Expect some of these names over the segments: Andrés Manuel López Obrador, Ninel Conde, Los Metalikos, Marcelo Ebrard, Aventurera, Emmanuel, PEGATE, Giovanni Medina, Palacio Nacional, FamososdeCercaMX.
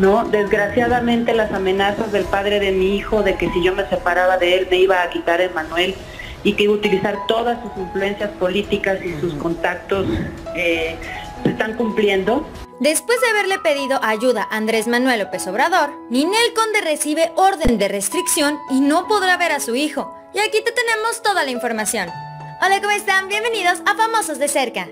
¿no? Desgraciadamente las amenazas del padre de mi hijo de que si yo me separaba de él me iba a quitar a Emmanuel y que iba a utilizar todas sus influencias políticas y sus contactos se están cumpliendo. Después de haberle pedido ayuda a Andrés Manuel López Obrador, Ninel Conde recibe orden de restricción y no podrá ver a su hijo. Y aquí te tenemos toda la información. Hola, ¿cómo están? Bienvenidos a Famosos de Cerca.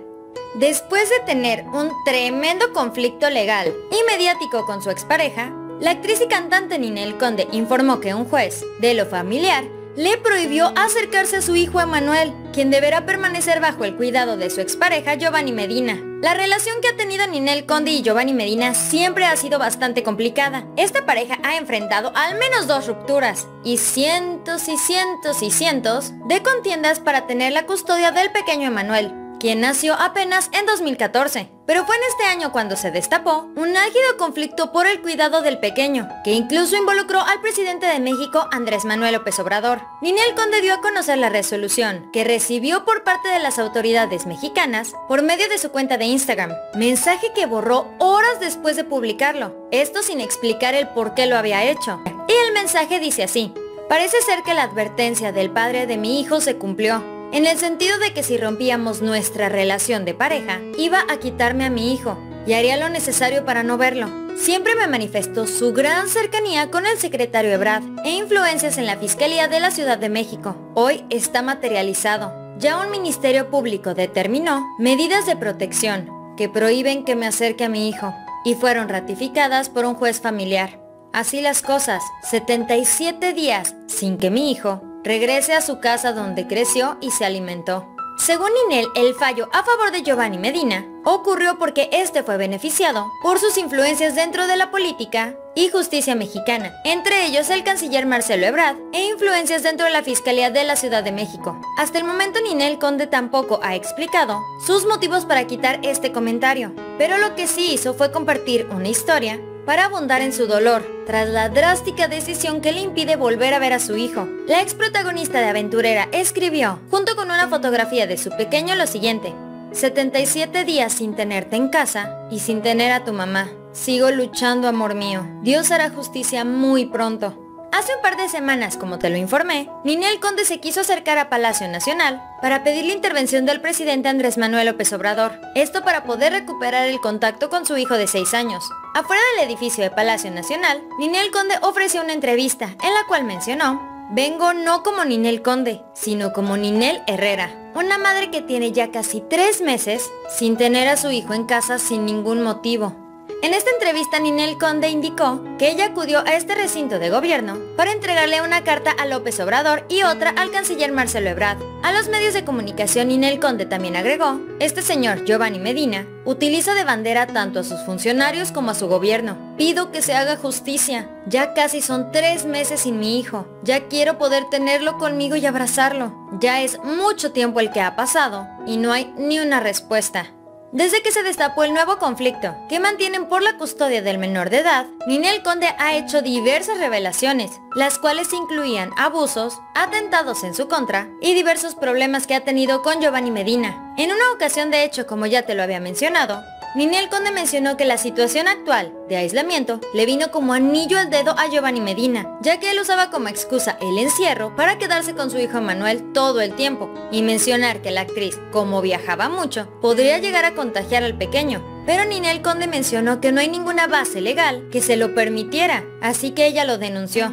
Después de tener un tremendo conflicto legal y mediático con su expareja, la actriz y cantante Ninel Conde informó que un juez de lo familiar le prohibió acercarse a su hijo Emmanuel, quien deberá permanecer bajo el cuidado de su expareja Giovanni Medina. La relación que ha tenido Ninel Conde y Giovanni Medina siempre ha sido bastante complicada. Esta pareja ha enfrentado al menos 2 rupturas y cientos de contiendas para tener la custodia del pequeño Emmanuel, quien nació apenas en 2014. Pero fue en este año cuando se destapó un álgido conflicto por el cuidado del pequeño, que incluso involucró al presidente de México, Andrés Manuel López Obrador. Ninel Conde dio a conocer la resolución que recibió por parte de las autoridades mexicanas por medio de su cuenta de Instagram, mensaje que borró horas después de publicarlo, esto sin explicar el por qué lo había hecho. Y el mensaje dice así: parece ser que la advertencia del padre de mi hijo se cumplió, en el sentido de que si rompíamos nuestra relación de pareja, iba a quitarme a mi hijo y haría lo necesario para no verlo. Siempre me manifestó su gran cercanía con el secretario Ebrard e influencias en la Fiscalía de la Ciudad de México. Hoy está materializado. Ya un ministerio público determinó medidas de protección que prohíben que me acerque a mi hijo y fueron ratificadas por un juez familiar. Así las cosas, 77 días sin que mi hijo regrese a su casa donde creció y se alimentó. Según Ninel, el fallo a favor de Giovanni Medina ocurrió porque este fue beneficiado por sus influencias dentro de la política y justicia mexicana, entre ellos el canciller Marcelo Ebrard e influencias dentro de la Fiscalía de la Ciudad de México. Hasta el momento Ninel Conde tampoco ha explicado sus motivos para quitar este comentario, pero lo que sí hizo fue compartir una historia para abundar en su dolor, tras la drástica decisión que le impide volver a ver a su hijo. La ex protagonista de Aventurera escribió, junto con una fotografía de su pequeño, lo siguiente: 77 días sin tenerte en casa y sin tener a tu mamá. Sigo luchando, amor mío. Dios hará justicia muy pronto. Hace un par de semanas, como te lo informé, Ninel Conde se quiso acercar a Palacio Nacional para pedir la intervención del presidente Andrés Manuel López Obrador, esto para poder recuperar el contacto con su hijo de 6 años. Afuera del edificio de Palacio Nacional, Ninel Conde ofreció una entrevista en la cual mencionó: vengo no como Ninel Conde, sino como Ninel Herrera, una madre que tiene ya casi 3 meses sin tener a su hijo en casa sin ningún motivo. En esta entrevista Ninel Conde indicó que ella acudió a este recinto de gobierno para entregarle una carta a López Obrador y otra al canciller Marcelo Ebrard. A los medios de comunicación Ninel Conde también agregó: este señor Giovanni Medina utiliza de bandera tanto a sus funcionarios como a su gobierno. Pido que se haga justicia. Ya casi son 3 meses sin mi hijo. Ya quiero poder tenerlo conmigo y abrazarlo. Ya es mucho tiempo el que ha pasado y no hay ni una respuesta. Desde que se destapó el nuevo conflicto que mantienen por la custodia del menor de edad, Ninel Conde ha hecho diversas revelaciones, las cuales incluían abusos, atentados en su contra y diversos problemas que ha tenido con Giovanni Medina. En una ocasión, de hecho, como ya te lo había mencionado, Ninel Conde mencionó que la situación actual de aislamiento le vino como anillo al dedo a Giovanni Medina, ya que él usaba como excusa el encierro para quedarse con su hijo Emmanuel todo el tiempo, y mencionar que la actriz, como viajaba mucho, podría llegar a contagiar al pequeño. Pero Ninel Conde mencionó que no hay ninguna base legal que se lo permitiera, así que ella lo denunció.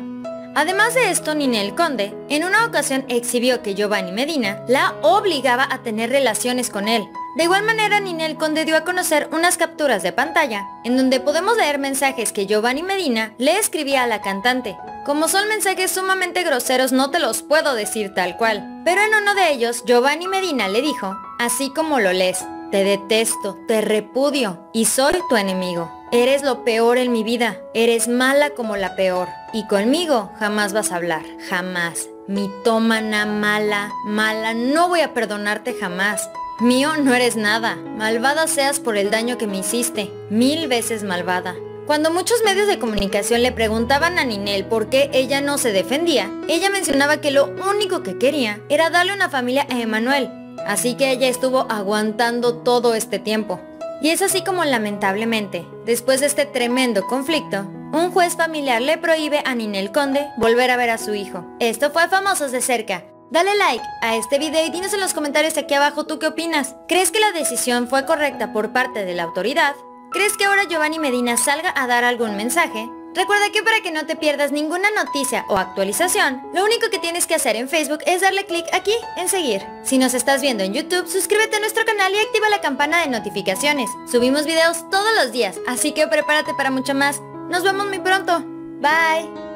Además de esto, Ninel Conde en una ocasión exhibió que Giovanni Medina la obligaba a tener relaciones con él. De igual manera, Ninel Conde dio a conocer unas capturas de pantalla en donde podemos leer mensajes que Giovanni Medina le escribía a la cantante. Como son mensajes sumamente groseros, no te los puedo decir tal cual, pero en uno de ellos Giovanni Medina le dijo, así como lo lees: te detesto, te repudio y soy tu enemigo. Eres lo peor en mi vida, eres mala como la peor y conmigo jamás vas a hablar, jamás. Mitómana, mala, mala, no voy a perdonarte jamás. Mío no eres nada, malvada seas por el daño que me hiciste, 1000 veces malvada. Cuando muchos medios de comunicación le preguntaban a Ninel por qué ella no se defendía, ella mencionaba que lo único que quería era darle una familia a Emmanuel, así que ella estuvo aguantando todo este tiempo. Y es así como, lamentablemente, después de este tremendo conflicto, un juez familiar le prohíbe a Ninel Conde volver a ver a su hijo. Esto fue Famosos de Cerca. Dale like a este video y dinos en los comentarios aquí abajo tú qué opinas. ¿Crees que la decisión fue correcta por parte de la autoridad? ¿Crees que ahora Giovanni Medina salga a dar algún mensaje? Recuerda que para que no te pierdas ninguna noticia o actualización, lo único que tienes que hacer en Facebook es darle clic aquí en seguir. Si nos estás viendo en YouTube, suscríbete a nuestro canal y activa la campana de notificaciones. Subimos videos todos los días, así que prepárate para mucho más. Nos vemos muy pronto. Bye.